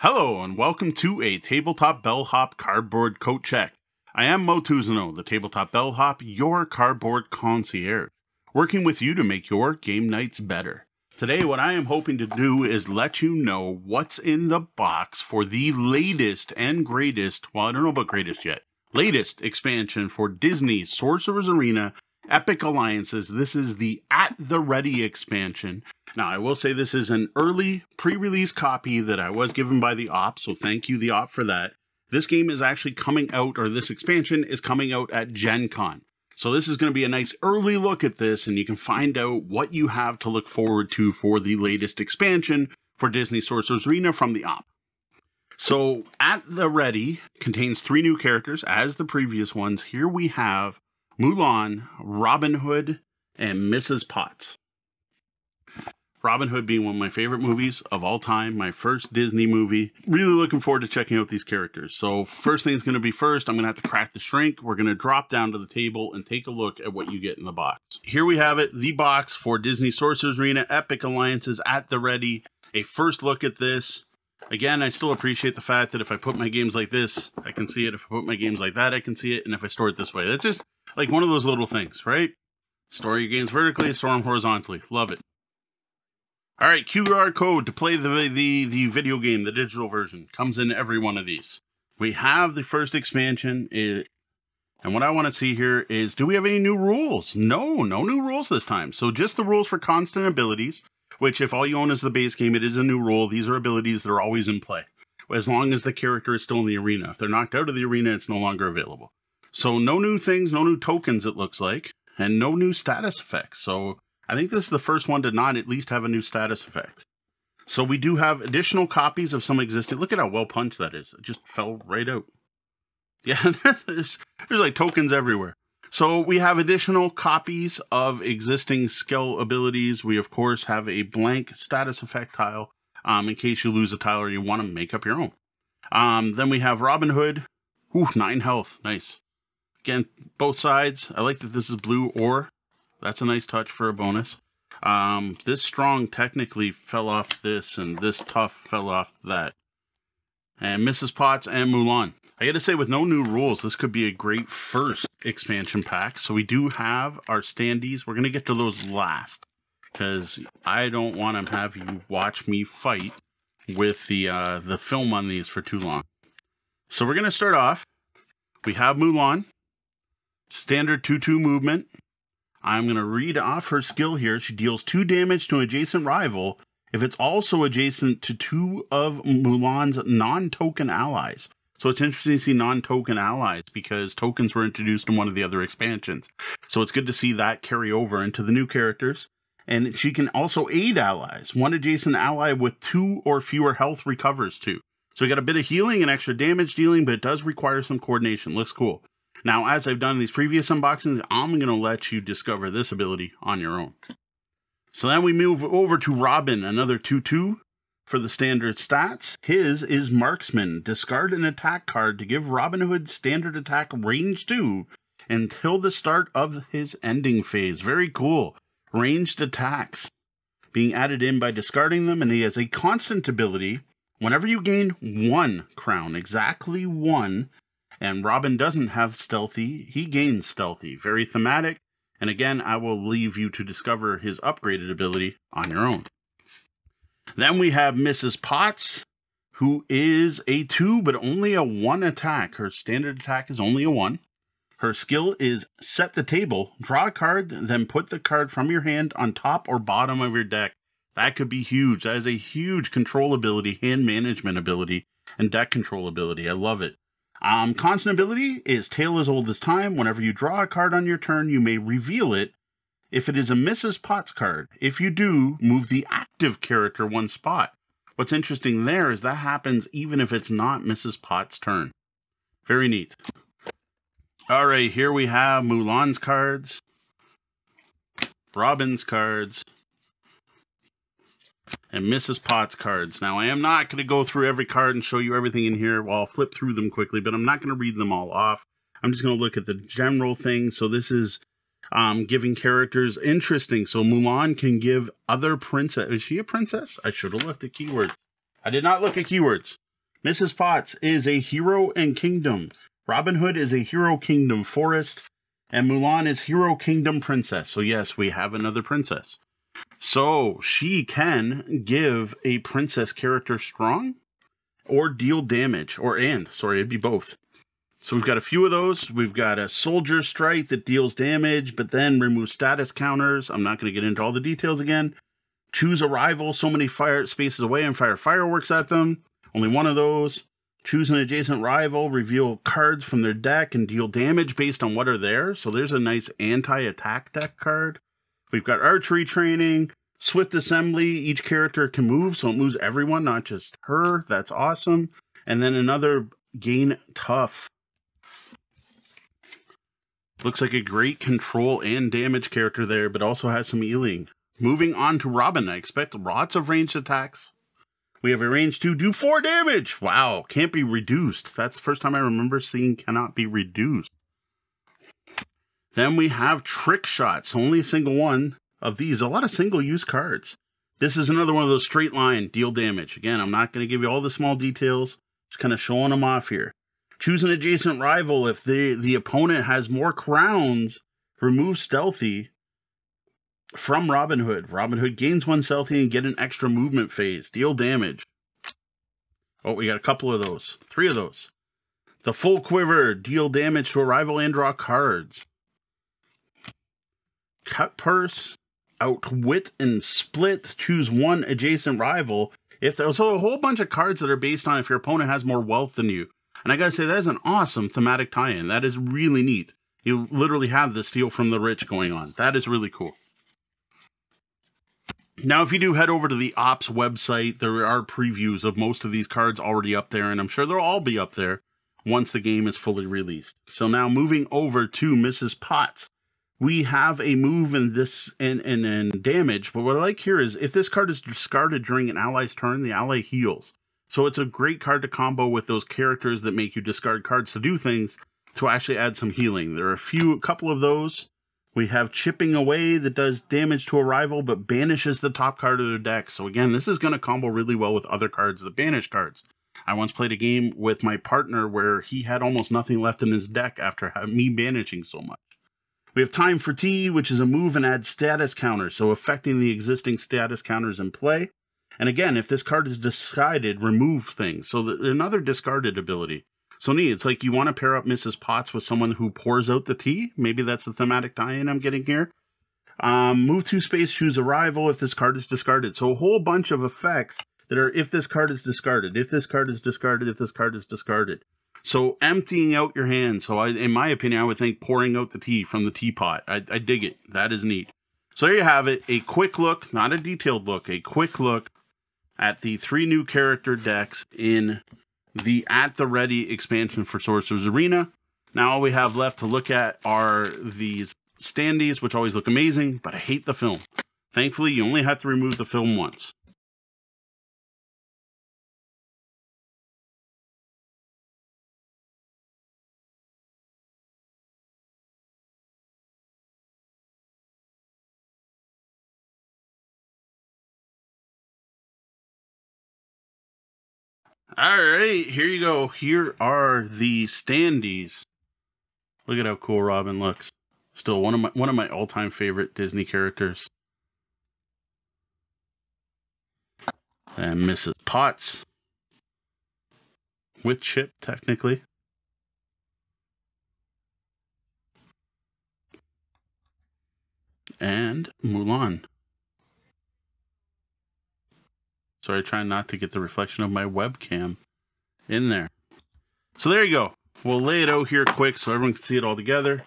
Hello, and welcome to a Tabletop Bellhop Cardboard Coat Check. I am Motuzano, the Tabletop Bellhop, your cardboard concierge, working with you to make your game nights better. Today, what I am hoping to do is let you know what's in the box for the latest and greatest, well, I don't know about greatest yet, latest expansion for Disney's Sorcerer's Arena, Epic Alliances. This is the At the Ready expansion. Now, I will say this is an early pre-release copy that I was given by The Op, so thank you, The Op, for that. This game is actually coming out, or this expansion is coming out at Gen Con. So this is going to be a nice early look at this, and you can find out what you have to look forward to for the latest expansion for Disney's Sorcerer's Arena from The Op. So, At the Ready contains 3 new characters, as the previous ones. Here we have Mulan, Robin Hood, and Mrs. Potts. Robin Hood being one of my favorite movies of all time, my first Disney movie. Really looking forward to checking out these characters. So first thing's going to be first, I'm going to have to crack the shrink. We're going to drop down to the table and take a look at what you get in the box. Here we have it, the box for Disney Sorcerer's Arena, Epic Alliances, At the Ready. A first look at this. Again, I still appreciate the fact that if I put my games like this, I can see it. If I put my games like that, I can see it. And if I store it this way, that's just like one of those little things, right? Store your games vertically, store them horizontally. Love it. All right, QR code to play the video game, the digital version, comes in every one of these. We have the first expansion, and what I want to see here is, do we have any new rules? No new rules this time. So just the rules for constant abilities, which if all you own is the base game, it is a new rule. These are abilities that are always in play, as long as the character is still in the arena. If they're knocked out of the arena, it's no longer available. So no new things, no new tokens, it looks like, and no new status effects. So I think this is the first one to not at least have a new status effect. So we do have additional copies of some existing. Look at how well punched that is. It just fell right out. Yeah, there's like tokens everywhere. So we have additional copies of existing skill abilities. We, of course, have a blank status effect tile in case you lose a tile or you want to make up your own. Then we have Robin Hood. Ooh, 9 health. Nice. Again, both sides. I like that this is blue or... That's a nice touch for a bonus. This strong technically fell off this, and this tough fell off that. And Mrs. Potts and Mulan. I gotta say, with no new rules, this could be a great first expansion pack. So we do have our standees. We're gonna get to those last, because I don't want to have you watch me fight with the film on these for too long. So we're gonna start off. We have Mulan. Standard 2-2 movement. I'm going to read off her skill here. She deals 2 damage to an adjacent rival if it's also adjacent to 2 of Mulan's non-token allies. So it's interesting to see non-token allies because tokens were introduced in one of the other expansions. So it's good to see that carry over into the new characters. And she can also aid allies. One adjacent ally with 2 or fewer health recovers 2. So we got a bit of healing and extra damage dealing, but it does require some coordination. Looks cool. Now, as I've done these previous unboxings, I'm going to let you discover this ability on your own. So then we move over to Robin, another 2-2 for the standard stats. His is Marksman. Discard an attack card to give Robin Hood standard attack range 2 until the start of his ending phase. Very cool. Ranged attacks being added in by discarding them, and he has a constant ability. Whenever you gain 1 crown, exactly 1, and Robin doesn't have stealthy, he gains stealthy. Very thematic. And again, I will leave you to discover his upgraded ability on your own. Then we have Mrs. Potts, who is a 2, but only a 1 attack. Her standard attack is only a 1. Her skill is set the table, draw a card, then put the card from your hand on top or bottom of your deck. That could be huge. That is a huge control ability, hand management ability, and deck control ability. I love it. Constant ability is Tale as Old as Time. Whenever you draw a card on your turn, you may reveal it if it is a Mrs. Potts card. If you do, move the active character 1 spot. What's interesting there is that happens even if it's not Mrs. Potts' turn. Very neat. All right, here we have Mulan's cards, Robin's cards, and Mrs. Potts cards. Now, I am not going to go through every card and show you everything in here. Well, I'll flip through them quickly, but I'm not going to read them all off. I'm just going to look at the general thing. So this is giving characters interesting. So Mulan can give other princess. Is she a princess? I should have looked at keywords. I did not look at keywords. Mrs. Potts is a hero and kingdom. Robin Hood is a hero kingdom forest. And Mulan is hero kingdom princess. So yes, we have another princess. So she can give a princess character strong or deal damage. Or and, sorry, it'd be both. So we've got a few of those. We've got a soldier strike that deals damage, but then removes status counters. I'm not going to get into all the details again. Choose a rival so many fire spaces away and fire fireworks at them. Only one of those. Choose an adjacent rival, reveal cards from their deck, and deal damage based on what are there. So there's a nice anti-attack deck card. We've got archery training, swift assembly. Each character can move, so it moves everyone, not just her. That's awesome. And then another gain tough. Looks like a great control and damage character there, but also has some healing. Moving on to Robin, I expect lots of ranged attacks. We have a range 2, do 4 damage. Wow, can't be reduced. That's the first time I remember seeing cannot be reduced. Then we have trick shots, only a single one of these. A lot of single use cards. This is another one of those straight line deal damage. Again, I'm not going to give you all the small details. Just kind of showing them off here. Choose an adjacent rival. If the opponent has more crowns, remove stealthy from Robin Hood. Robin Hood gains one stealthy and get an extra movement phase. Deal damage. Oh, we got a couple of those. 3 of those. The full quiver. Deal damage to a rival and draw cards. Cut purse. Outwit and split. Choose one adjacent rival. If there's a whole bunch of cards that are based on if your opponent has more wealth than you. And I gotta say, that is an awesome thematic tie-in. That is really neat. You literally have the steal from the rich going on. That is really cool. Now, if you do head over to the Op's website, there are previews of most of these cards already up there, and I'm sure they'll all be up there once the game is fully released. So now moving over to Mrs. Potts, we have a move in this and damage, but what I like here is if this card is discarded during an ally's turn, the ally heals. So it's a great card to combo with those characters that make you discard cards to do things to actually add some healing. There are a couple of those. We have chipping away that does damage to a rival but banishes the top card of their deck. So again, this is going to combo really well with other cards that banish cards. I once played a game with my partner where he had almost nothing left in his deck after me banishing so much. We have time for tea, which is a move and adds status counters, so affecting the existing status counters in play. And again, if this card is discarded, remove things. So another discarded ability. So neat. It's like you want to pair up Mrs. Potts with someone who pours out the tea. Maybe that's the thematic tie-in I'm getting here. Move 2 space, choose a rival if this card is discarded. So a whole bunch of effects that are if this card is discarded, if this card is discarded, if this card is discarded. So emptying out your hand. So in my opinion, I would think pouring out the tea from the teapot. I dig it. That is neat. So there you have it. A quick look, not a detailed look, a quick look at the 3 new character decks in the At the Ready expansion for Sorcerer's Arena. Now all we have left to look at are these standees, which always look amazing, but I hate the film. Thankfully, you only have to remove the film once. All right, here you go. Here are the standees. Look at how cool Robin looks. Still one of my all-time favorite Disney characters. And Mrs. Potts with Chip, technically. And Mulan. Sorry, trying not to get the reflection of my webcam in there. So there you go. We'll lay it out here quick so everyone can see it all together.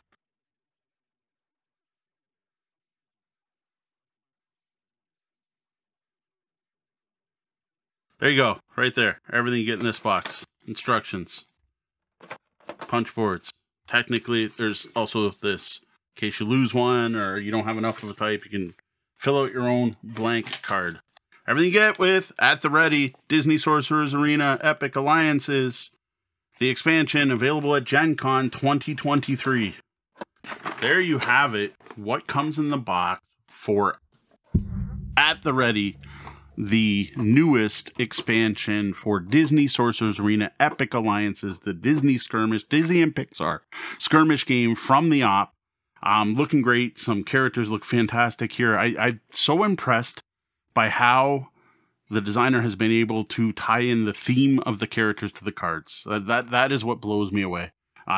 There you go. Right there. Everything you get in this box. Instructions. Punch boards. Technically, there's also this. In case you lose one or you don't have enough of a type, you can fill out your own blank card. Everything you get with At the Ready, Disney Sorcerer's Arena, Epic Alliances, the expansion available at Gen Con 2023. There you have it. What comes in the box for At the Ready, the newest expansion for Disney's Sorcerer's Arena, Epic Alliances, the Disney and Pixar skirmish game from the Op. Looking great. Some characters look fantastic here. I'm so impressed by how the designer has been able to tie in the theme of the characters to the cards. That is what blows me away.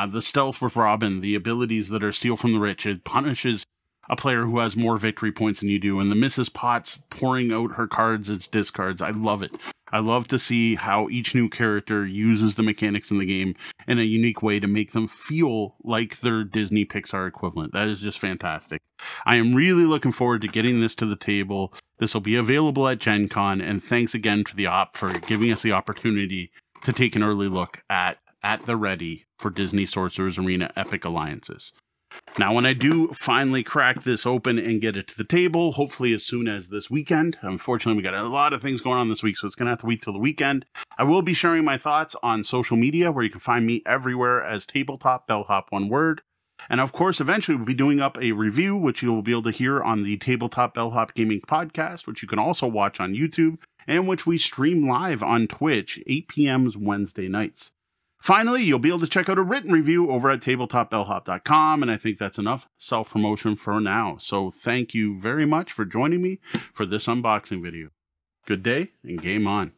The stealth with Robin, the abilities that are steal from the rich, it punishes a player who has more victory points than you do. And the Mrs. Potts pouring out her cards as discards. I love it. I love to see how each new character uses the mechanics in the game in a unique way to make them feel like their Disney Pixar equivalent. That is just fantastic. I am really looking forward to getting this to the table. This will be available at Gen Con. And thanks again to the Op for giving us the opportunity to take an early look at the Ready for Disney Sorcerer's Arena Epic Alliances. Now, when I do finally crack this open and get it to the table, hopefully as soon as this weekend, unfortunately, we got a lot of things going on this week, so it's going to have to wait till the weekend. I will be sharing my thoughts on social media, where you can find me everywhere as Tabletop Bellhop, one word. And of course, eventually we'll be doing up a review, which you'll be able to hear on the Tabletop Bellhop Gaming Podcast, which you can also watch on YouTube, and which we stream live on Twitch, 8 p.m. Wednesday nights. Finally, you'll be able to check out a written review over at tabletopbellhop.com, and I think that's enough self-promotion for now. So thank you very much for joining me for this unboxing video. Good day, and game on.